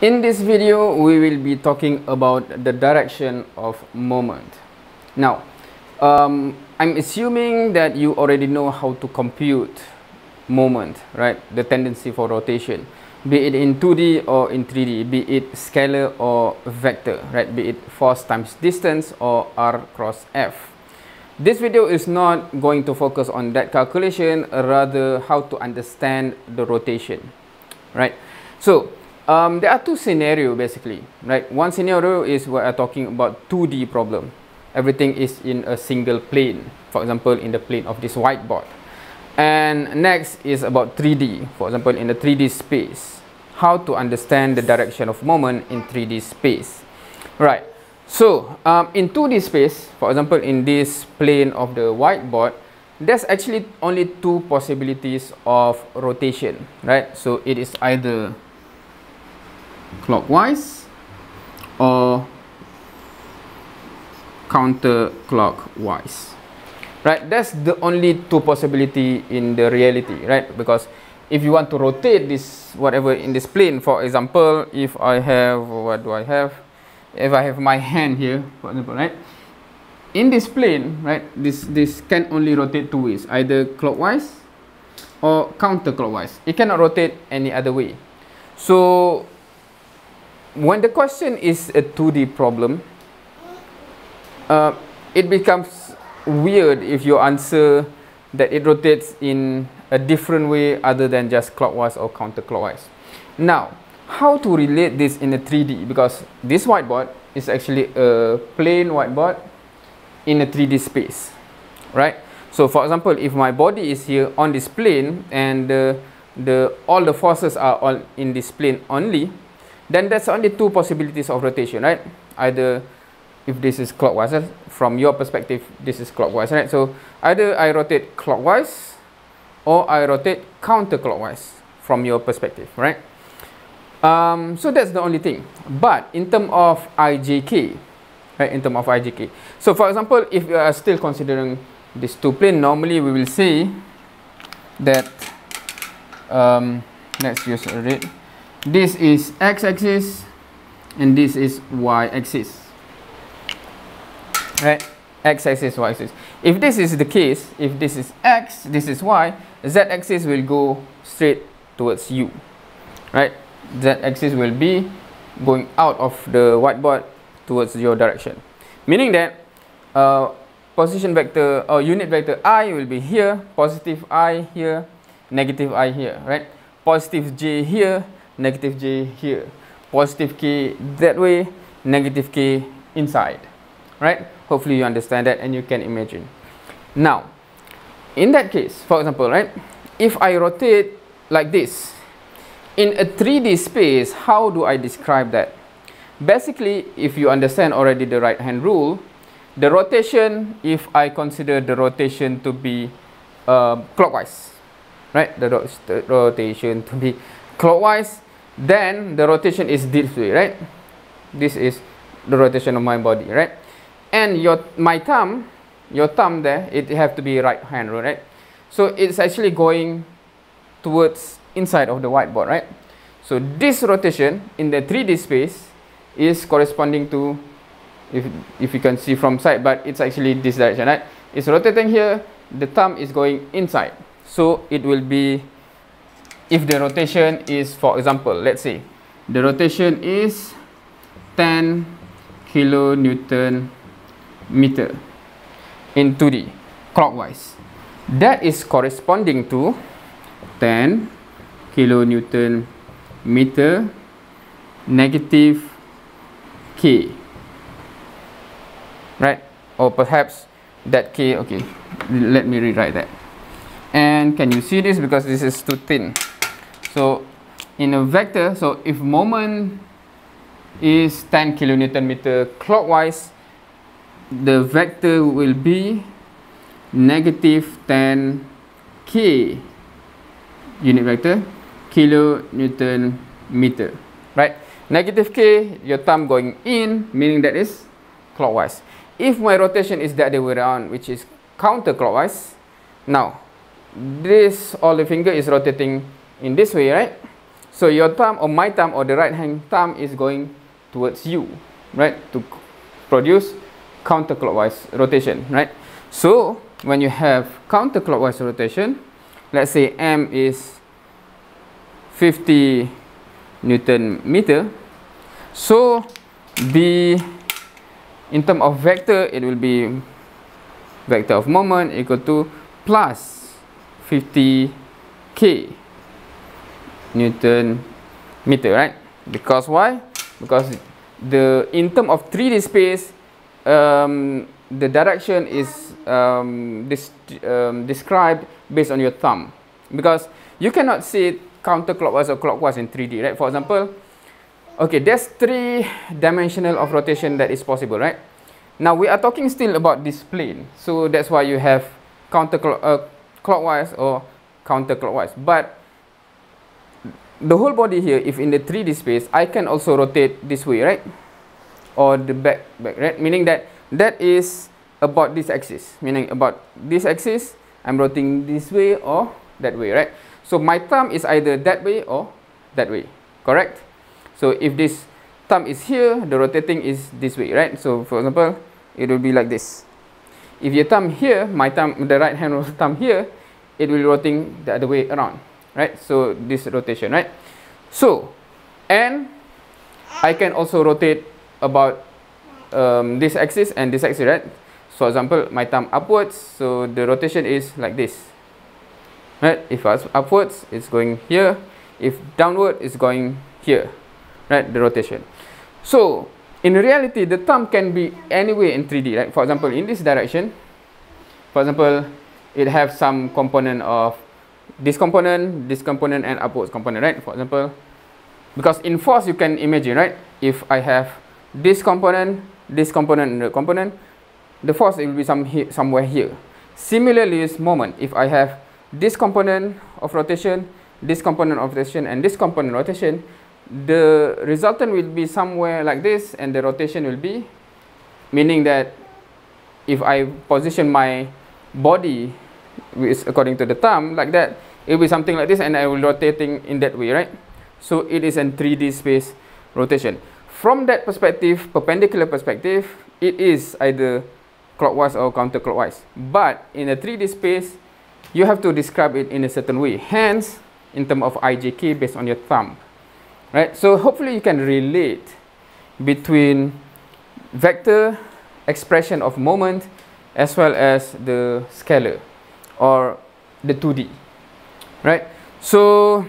In this video, we will be talking about the direction of moment. Now, I'm assuming that you already know how to compute moment, right? The tendency for rotation, be it in 2D or in 3D, be it scalar or vector, right? Be it force times distance or R cross F. This video is not going to focus on that calculation, rather how to understand the rotation, right? So, there are two scenarios basically, right? One scenario is what I'm talking about 2D problem. Everything is in a single plane, for example, in the plane of this whiteboard. And next is about 3D, for example, in the 3D space. How to understand the direction of moment in 3D space, right? So, in 2D space, for example, in this plane of the whiteboard, there's actually only two possibilities of rotation, right? So, it is either clockwise or counterclockwise, right? That's the only two possibility in the reality, right? Because if you want to rotate this whatever in this plane, for example, if I have, what do I have? If I have my hand here, for example, right? In this plane, right? This can only rotate two ways, either clockwise or counterclockwise. It cannot rotate any other way. So when the question is a 2D problem, it becomes weird if you answer that it rotates in a different way other than just clockwise or counterclockwise. Now, how to relate this in a 3D? Because this whiteboard is actually a plain whiteboard in a 3D space, right? So, for example, if my body is here on this plane and all the forces are all in this plane only, then there's only two possibilities of rotation, right? Either if this is clockwise, right? From your perspective, this is clockwise, right? So either I rotate clockwise or I rotate counterclockwise from your perspective, right? So that's the only thing. But in terms of IJK, right? In terms of IJK. So for example, if you are still considering this two plane, normally we will say that, let's use a red. This is x-axis and this is y-axis, right? X-axis, y-axis. If this is the case, if this is x, this is y, z-axis will go straight towards you, right? Z-axis will be going out of the whiteboard towards your direction, meaning that position vector or unit vector I will be here, positive I here, negative I here, right? Positive j here, negative j here, positive k that way, negative k inside, right? Hopefully you understand that and you can imagine. Now, in that case, for example, right, if I rotate like this, in a 3D space, how do I describe that? Basically, if you understand already the right-hand rule, the rotation, if I consider the rotation to be clockwise, right? The rotation to be clockwise, then the rotation is this way, right? This is the rotation of my body, right? And my thumb there, it have to be right hand, right? So it's actually going towards inside of the whiteboard, right? So this rotation in the 3D space is corresponding to, if you can see from side, but it's actually this direction, right? It's rotating here, the thumb is going inside. So it will be, if the rotation is, for example, let's say the rotation is 10 kilonewton meter in 2D clockwise, that is corresponding to 10 kilonewton meter negative K, right? Or perhaps that K, okay, let me rewrite that. And can you see this? Because this is too thin. So in a vector, so if moment is 10 kilonewton meter clockwise, the vector will be negative 10 k unit vector kilonewton meter, right? Negative k, your thumb going in, meaning that is clockwise. If my rotation is the other way around, which is counterclockwise, now this all the finger is rotating in this way, right? So your thumb or my thumb or the right hand thumb is going towards you, right, to produce counterclockwise rotation, right? So when you have counterclockwise rotation, let's say M is 50 Newton meter. So B, in terms of vector, it will be vector of moment equal to plus 50k Newton meter, right? Because why? Because the in terms of 3D space, the direction is described based on your thumb, because you cannot see counterclockwise or clockwise in 3D, right? For example, okay, there's 3 dimensional of rotation that is possible, right? Now we are talking still about this plane, so that's why you have clockwise or counterclockwise. But the whole body here, if in the 3D space, I can also rotate this way, right? Or the back, right? Meaning that is about this axis. Meaning about this axis, I'm rotating this way or that way, right? So my thumb is either that way or that way, correct? So if this thumb is here, the rotating is this way, right? So for example, it will be like this. If your thumb here, my thumb, the right hand thumb here, it will rotating the other way around, right? So this rotation, right? So, and I can also rotate about this axis and this axis, right? So, for example, my thumb upwards, so the rotation is like this, right? If it's upwards, it's going here. If downward, it's going here, right? The rotation. So, in reality, the thumb can be anywhere in 3D, right? For example, in this direction, for example, it has some component of this component, and upwards component, right? For example, because in force, you can imagine, right? If I have this component, and the component, the force will be somewhere here. Similarly, is moment. If I have this component of rotation, this component of rotation, and this component of rotation, the resultant will be somewhere like this, and the rotation will be, meaning that if I position my body which according to the thumb like that, it will be something like this, and I will rotating in that way, right? So it is in 3D space rotation. From that perspective, perpendicular perspective, it is either clockwise or counterclockwise. But in a 3D space, you have to describe it in a certain way. Hence, in terms of IJK based on your thumb, right? So hopefully you can relate between vector, expression of moment, as well as the scalar, or the 2D, right? So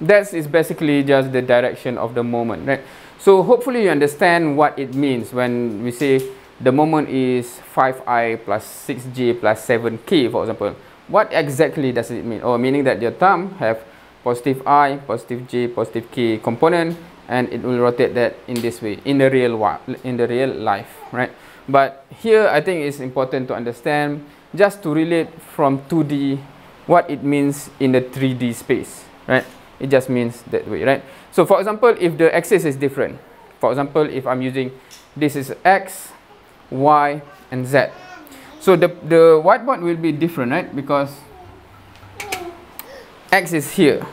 that is basically just the direction of the moment, right? So hopefully you understand what it means when we say the moment is 5i plus 6j plus 7k, for example. What exactly does it mean? Or meaning that your thumb have positive I, positive j, positive k component, and it will rotate that in this way in the real life, right? But here I think it's important to understand, just to relate from 2D what it means in the 3D space, right? It just means that way, right? So for example, if the axis is different, for example, if I'm using, this is X, Y, and Z. So the whiteboard will be different, right? Because X is here,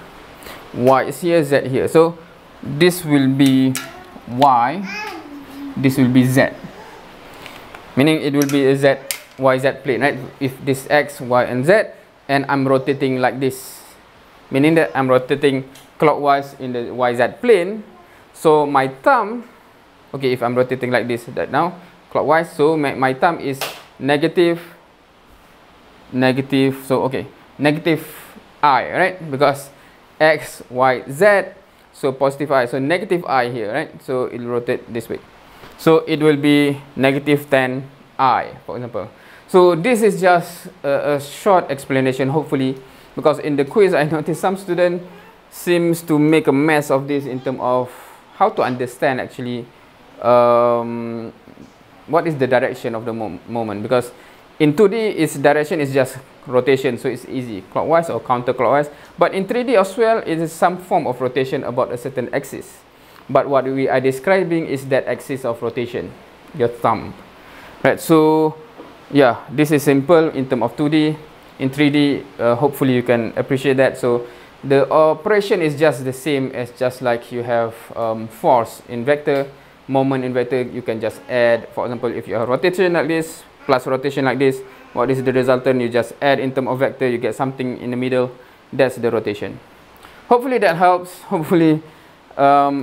Y is here, Z here. So this will be Y, this will be Z. Meaning it will be a Z, Y, Z plane, right? If this X, Y, and Z, and I'm rotating like this, meaning that I'm rotating clockwise in the YZ plane. So my thumb, okay, if I'm rotating like this, that now clockwise, so my thumb is negative, so okay, negative I, right? Because X, Y, Z, so positive I, so negative I here, right? So it'll rotate this way. So it will be negative 10 I, for example. So this is just a short explanation, hopefully, because in the quiz I noticed some student seems to make a mess of this in terms of how to understand actually what is the direction of the moment, because in 2D its direction is just rotation, so it's easy, clockwise or counterclockwise. But in 3D as well, it is some form of rotation about a certain axis, but what we are describing is that axis of rotation, your thumb, right? So yeah, this is simple in terms of 2D. In 3D, hopefully you can appreciate that. So the operation is just the same as just like you have force in vector, moment in vector. You can just add, for example, if you have rotation like this plus rotation like this, what is the resultant? You just add in term of vector, you get something in the middle. That's the rotation. Hopefully that helps. Hopefully,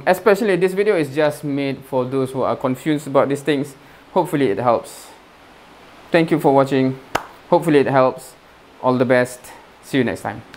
especially this video is just made for those who are confused about these things. Hopefully it helps. Thank you for watching. Hopefully it helps. All the best. See you next time.